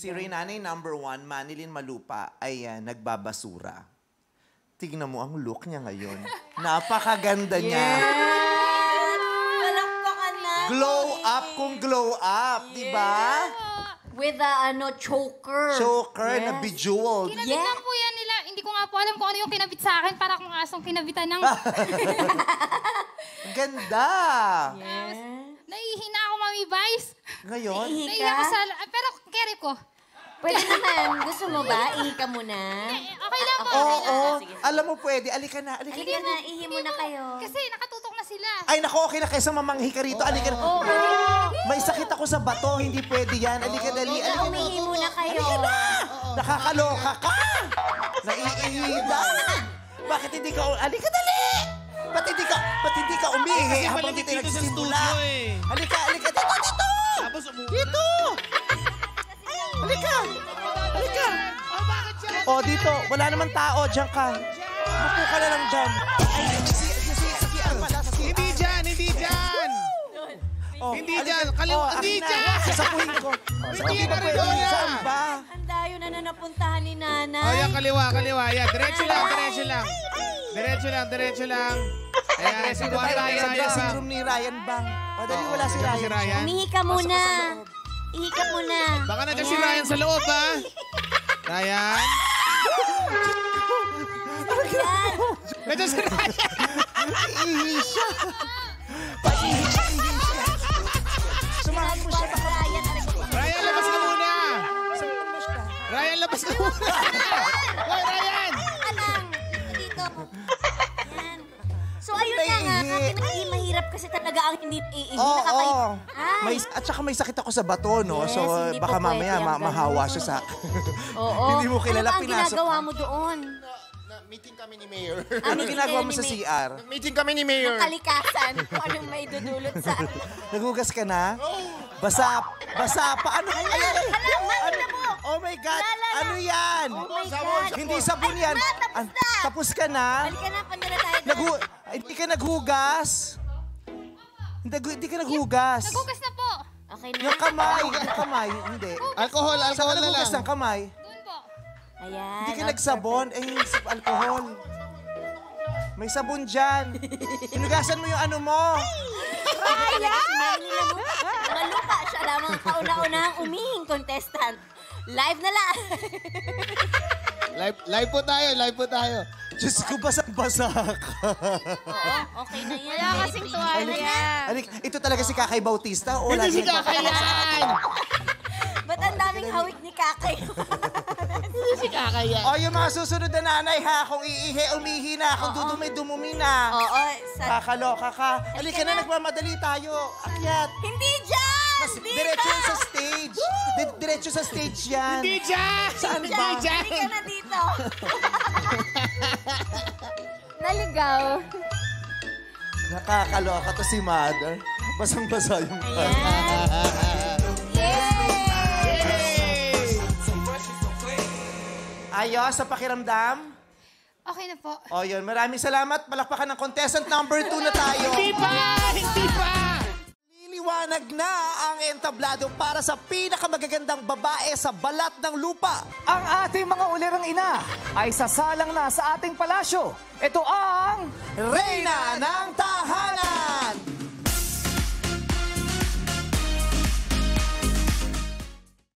Si ReiNanay #1, Manilyn Malupa, ay nagbabasura. Tignan mo ang look niya ngayon. Napakaganda niya. Palakpakan na. Glow up kung glow up, di ba? With a choker. Choker na bejeweled. Kinabit lang po yan nila. Hindi ko nga po alam kung ano yung kinabit sa akin. Para kung asong kinabitan ng... Ganda! Yes. Naihina ako, Mami Bais. Ngayon? Naihina ako sa... Pero carry ko. Pwede naman. Gusto mo ba? Ihi ka muna. Okay lang po. Oo. Alam mo pwede. Alika na. Alika na. Ihi muna kayo. Kasi nakatutok na sila. Ay, naku. Okay na kaysa mamanghi ka rito. Alika na. May sakit ako sa bato. Hindi pwede yan. Alika na. Alika na. Umihi muna kayo. Alika na. Nakakaloka ka. Naiihi na. Bakit hindi ka... Alika na. Pati hindi ka umihi habang hindi nagsimula. Halika, halika. Dito! Dito! Halika! Halika! O, dito. Wala naman tao. Diyan ka. Buko ka na lang dyan. Hindi dyan! Hindi dyan! Hindi dyan! Hindi dyan! Sasapuhin ko. Hindi na rin doon na. Ang dayo na napuntahan ni Nanay. O, yan. Kaliwa, kaliwa. Yan. Diretso lang, diretso lang. Diretso lang, diretso lang. Ayan, si Ryan ba? Si room ni Ryan bang? Padali wala si Ryan. Umihi ka muna. Ihi ka muna. Baka nandiyan si Ryan sa loob, ha? Ryan? Ryan! Nandiyan si Ryan! Ihi siya. Pag-ihi siya, ihi siya. Sumahan mo siya. Ryan, labas ka muna. Ryan, labas ka muna. Hoy, Ryan! Alam, dito mo. So, ayun na nga, kami mahirap kasi talaga ang hindi iihi. At saka may sakit ako sa bato, no? So, baka mamaya mahawa siya sa akin. Hindi mo kilala, pinasok. Ano ang ginagawa mo doon? Meeting kami ni Mayor. Ano ginagawa mo sa CR? Meeting kami ni Mayor. Ang kalikasan, kung anong may dudulot sa akin. Nagugas ka na? Basa, basa pa. Ano? Oh my God! Ano yan? Hindi sabon yan. Tapos ka na? Balik ka na, pandala tayo doon. Hindi ka naghugas? Hindi ka naghugas. Naghugas na po. Okay na. Yung kamay. Yung kamay. Hindi. Alcohol. Alcohol na lang. Naghugas ng kamay. Doon po. Ayan. Hindi ka nagsabon. Eh, alcohol. May sabon dyan. Hinugasan mo yung ano mo. Ryan! Malupa siya lamang kauna-una ang umihing contestant. Live na lang. Live po tayo. Live po tayo. Diyos ko, basang-basa ka. Okay na yan. Wala kasing tuwa na yan. Ito talaga si Kakai Bautista? Ito si Kakai yan! Ba't ang daming hawik ni Kakai? Ito si Kakai yan. O, yung mga susunod na nanay ha, kung iihi, umihi na, kung dudumi-dumumi na. Oo. Kakaloka ka. Halika na, nagmamadali tayo. Akyat. Hindi dyan! Diretso sa stage. Diretso sa stage yan. Hindi dyan! Saan ba? Hindi ka na dito. Naligaw. Nakakaloka to si Mother. Basang-basa yung Mother. Ayos, sa pakiramdam? Okay na po. O yun, maraming salamat. Palakpakan ng contestant number 2 na tayo. Hindi pa! Hindi pa! Liwanag na ang entablado para sa pinakamagagandang babae sa balat ng lupa. Ang ating mga ulirang ina ay sasalang na sa ating palasyo. Ito ang Reyna ng Tahanan.